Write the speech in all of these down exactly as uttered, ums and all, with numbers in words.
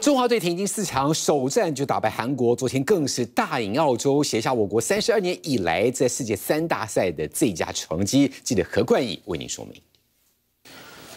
中华队挺进四强，首战就打败韩国，昨天更是大赢澳洲，写下我国三十二年以来在世界三大赛的最佳成绩。记者何冠毅为您说明。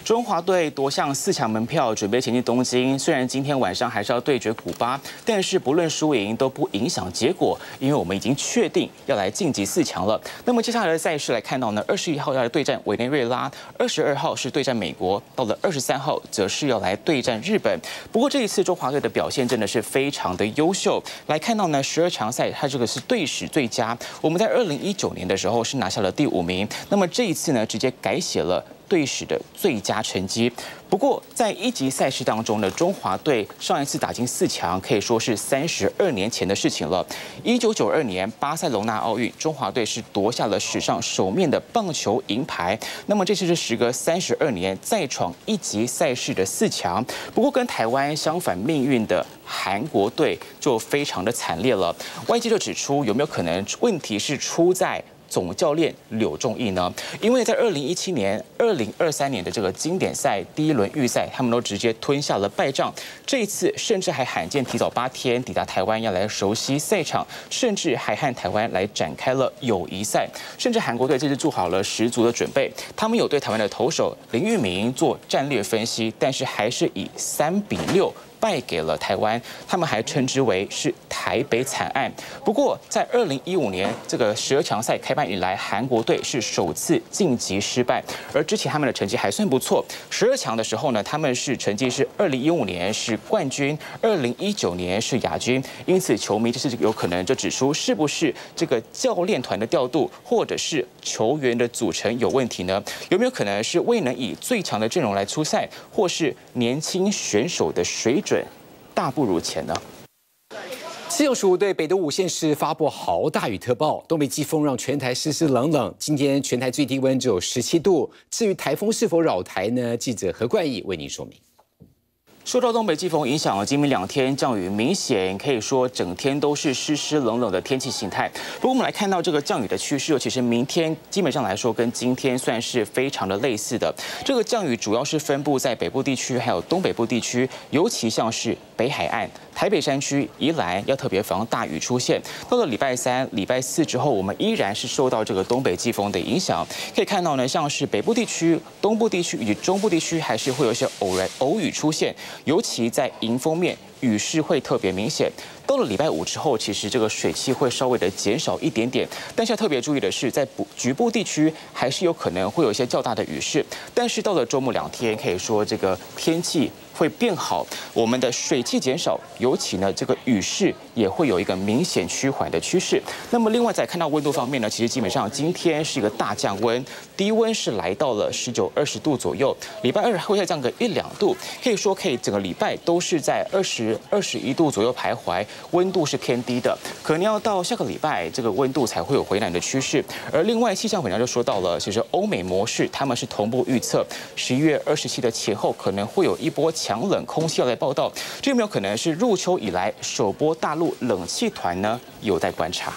中华队夺向四强门票，准备前进东京。虽然今天晚上还是要对决古巴，但是不论输赢都不影响结果，因为我们已经确定要来晋级四强了。那么接下来的赛事来看到呢，二十一号要来对战委内瑞拉，二十二号是对战美国，到了二十三号则是要来对战日本。不过这一次中华队的表现真的是非常的优秀。来看到呢，十二强赛它这个是队史最佳，我们在二零一九年的时候是拿下了第五名，那么这一次呢，直接改写了 队史的最佳成绩。不过，在一级赛事当中呢，中华队上一次打进四强可以说是三十二年前的事情了。一九九二年巴塞隆纳奥运，中华队是夺下了史上首面的棒球银牌。那么这次是时隔三十二年再闯一级赛事的四强。不过，跟台湾相反命运的 韩国队就非常的惨烈了。外界就指出，有没有可能问题是出在 总教练柳仲义呢？因为在二零一七年、二零二三年的这个经典赛第一轮预赛，他们都直接吞下了败仗。这一次甚至还罕见提早八天抵达台湾，要来熟悉赛场，甚至还和台湾来展开了友谊赛。甚至韩国队这次做好了十足的准备，他们有对台湾的投手林玉明做战略分析，但是还是以三比六 败给了台湾，他们还称之为是台北惨案。不过，在二零一五年这个十二强赛开办以来，韩国队是首次晋级失败，而之前他们的成绩还算不错。十二强的时候呢，他们是成绩是二零一五年是冠军，二零一九年是亚军。因此，球迷就是有可能就指出，是不是这个教练团的调度，或者是球员的组成有问题呢？有没有可能是未能以最强的阵容来出赛，或是年轻选手的水准 水大不如前呢？气象署对北都五县市发布豪大雨特报，东北季风让全台湿湿冷冷。今天全台最低温只有十七度。至于台风是否扰台呢？记者何冠毅为您说明。 受到东北季风影响，今明两天降雨明显，可以说整天都是湿湿冷冷的天气形态。不过我们来看到这个降雨的趋势，其实明天基本上来说跟今天算是非常的类似的。这个降雨主要是分布在北部地区，还有东北部地区，尤其像是北海岸、台北山区、宜兰要特别防大雨出现。到了礼拜三、礼拜四之后，我们依然是受到这个东北季风的影响。可以看到呢，像是北部地区、东部地区以及中部地区，还是会有一些偶然偶雨出现。 尤其在迎风面，雨势会特别明显。到了礼拜五之后，其实这个水汽会稍微的减少一点点，但是要特别注意的是，在局部地区还是有可能会有一些较大的雨势。但是到了周末两天，可以说这个天气 会变好，我们的水汽减少，尤其呢这个雨势也会有一个明显趋缓的趋势。那么另外再看到温度方面呢，其实基本上今天是一个大降温，低温是来到了十九、二十度左右。礼拜二会再降个一两度，可以说可以整个礼拜都是在二十二十一度左右徘徊，温度是偏低的。可能要到下个礼拜，这个温度才会有回暖的趋势。而另外气象委员就说到了，其实欧美模式他们是同步预测，十一月二十七的前后可能会有一波 强冷空气要来报道，这有没有可能是入秋以来首波大陆冷气团呢？有待观察。